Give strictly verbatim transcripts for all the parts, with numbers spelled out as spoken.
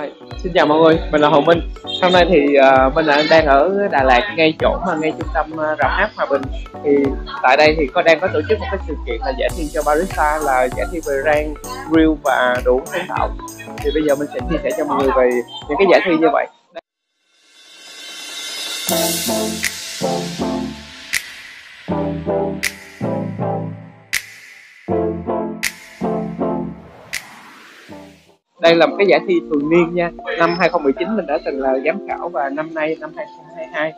Hi, xin chào mọi người, mình là Hồng Minh. Hôm nay thì uh, mình là đang ở Đà Lạt, ngay chỗ mà ngay trung tâm uh, Rạp Hát Hòa Bình. Thì tại đây thì có đang có tổ chức một cái sự kiện là giải thi cho barista, là giải thi về rang, grill và đồ uống sáng tạo. Thì bây giờ mình sẽ chia sẻ cho mọi người về những cái giải thi như vậy. Đây là một cái giải thi thường niên nha. Năm hai không một chín mình đã từng là giám khảo và năm nay năm hai không hai hai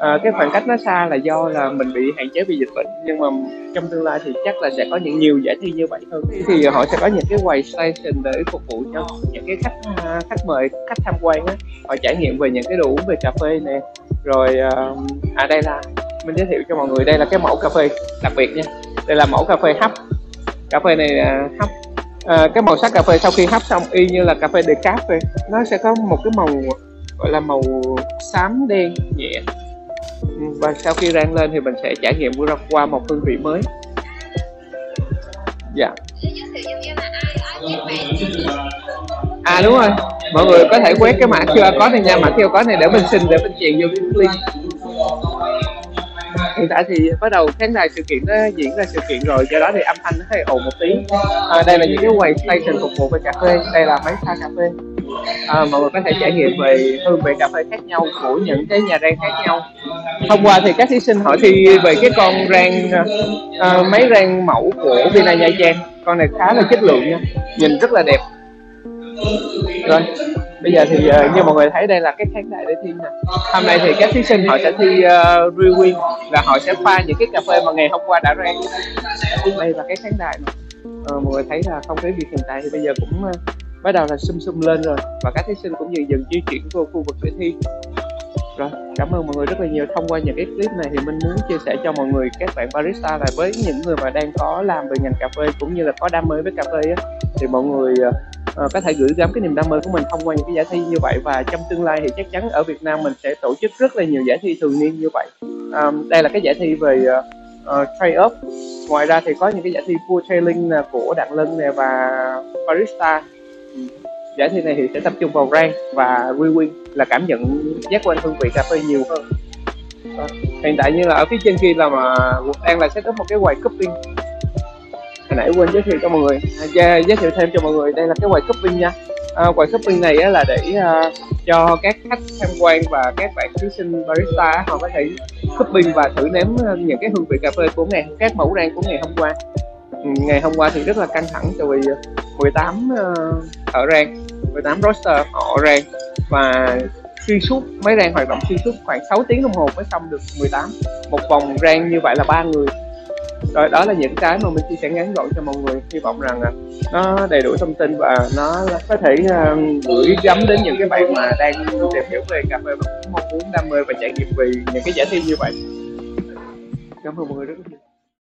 à, cái khoảng cách nó xa là do là mình bị hạn chế vì dịch bệnh, nhưng mà trong tương lai thì chắc là sẽ có những nhiều giải thi như vậy hơn. Thì họ sẽ có những cái quầy station để phục vụ cho những cái khách khách mời, khách tham quan á, họ trải nghiệm về những cái đồ uống, về cà phê nè. Rồi à đây là mình giới thiệu cho mọi người, đây là cái mẫu cà phê đặc biệt nha. Đây là mẫu cà phê hấp. Cà phê này hấp. À, cái màu sắc cà phê sau khi hấp xong y như là cà phê decaf vậy. Nó sẽ có một cái màu gọi là màu xám đen nhẹ. Và sau khi rang lên thì mình sẽ trải nghiệm qua một hương vị mới. Dạ. À đúng rồi, mọi người có thể quét cái mã quy rờ code này nha. Mã quy rờ code này để mình xin, để mình chèn vô cái link. Hiện tại thì bắt đầu khán đài sự kiện nó diễn ra sự kiện rồi, do đó thì âm thanh nó hơi ồn một tí. À, đây là những cái quầy station phục vụ về cà phê, đây là máy pha cà phê. À, mọi người có thể trải nghiệm về hương vị cà phê khác nhau của những cái nhà rang khác nhau. Hôm qua thì các thí sinh hỏi thi về cái con rang à, máy rang mẫu của Vina Nha Trang. Con này khá là chất lượng nha, nhìn rất là đẹp. Rồi bây giờ thì uh, như mọi người thấy đây là cái khán đài để thi nè. Hôm nay thì các thí sinh họ sẽ thi uh, rewind, là họ sẽ pha những cái cà phê mà ngày hôm qua đã rang. Đây là cái khán đài mà uh, mọi người thấy là không khí việc hiện tại thì bây giờ cũng uh, bắt đầu là sum sum lên rồi, và các thí sinh cũng dần dần di chuyển vô khu vực để thi. Rồi, cảm ơn mọi người rất là nhiều. Thông qua những cái clip này thì mình muốn chia sẻ cho mọi người, các bạn barista, là với những người mà đang có làm về ngành cà phê cũng như là có đam mê với cà phê á, thì mọi người uh, À, có thể gửi gắm cái niềm đam mê của mình thông qua những cái giải thi như vậy. Và trong tương lai thì chắc chắn ở Việt Nam mình sẽ tổ chức rất là nhiều giải thi thường niên như vậy. à, Đây là cái giải thi về uh, trade-off. Ngoài ra thì có những cái giải thi food-tailing của Đặng Lâm này và barista. Giải thi này thì sẽ tập trung vào rang và rewind, là cảm nhận giác quan hương vị cà phê nhiều hơn. à, Hiện tại như là ở phía trên kia là mà đang là set up một cái quầy cupping. Hồi nãy quên giới thiệu cho mọi người, à, giới thiệu thêm cho mọi người, đây là cái quầy cupping nha. à, Quầy cupping này á, là để à, cho các khách tham quan và các bạn thí sinh barista họ có thể cupping và thử nếm những cái hương vị cà phê của ngày các mẫu rang của ngày hôm qua. Ngày hôm qua thì rất là căng thẳng tại vì mười tám uh, thợ rang, mười tám roaster họ rang, và xuyên suốt máy rang hoạt động xuyên suốt khoảng sáu tiếng đồng hồ mới xong được mười tám. Một vòng rang như vậy là ba người. Rồi đó là những cái mà mình chia sẻ ngắn gọn cho mọi người, hy vọng rằng nó đầy đủ thông tin và nó có thể gửi gắm đến những cái bạn mà đang tìm hiểu về cà phê và mong muốn đam mê và trải nghiệm về những cái giải thi như vậy. Cảm ơn mọi người rất nhiều.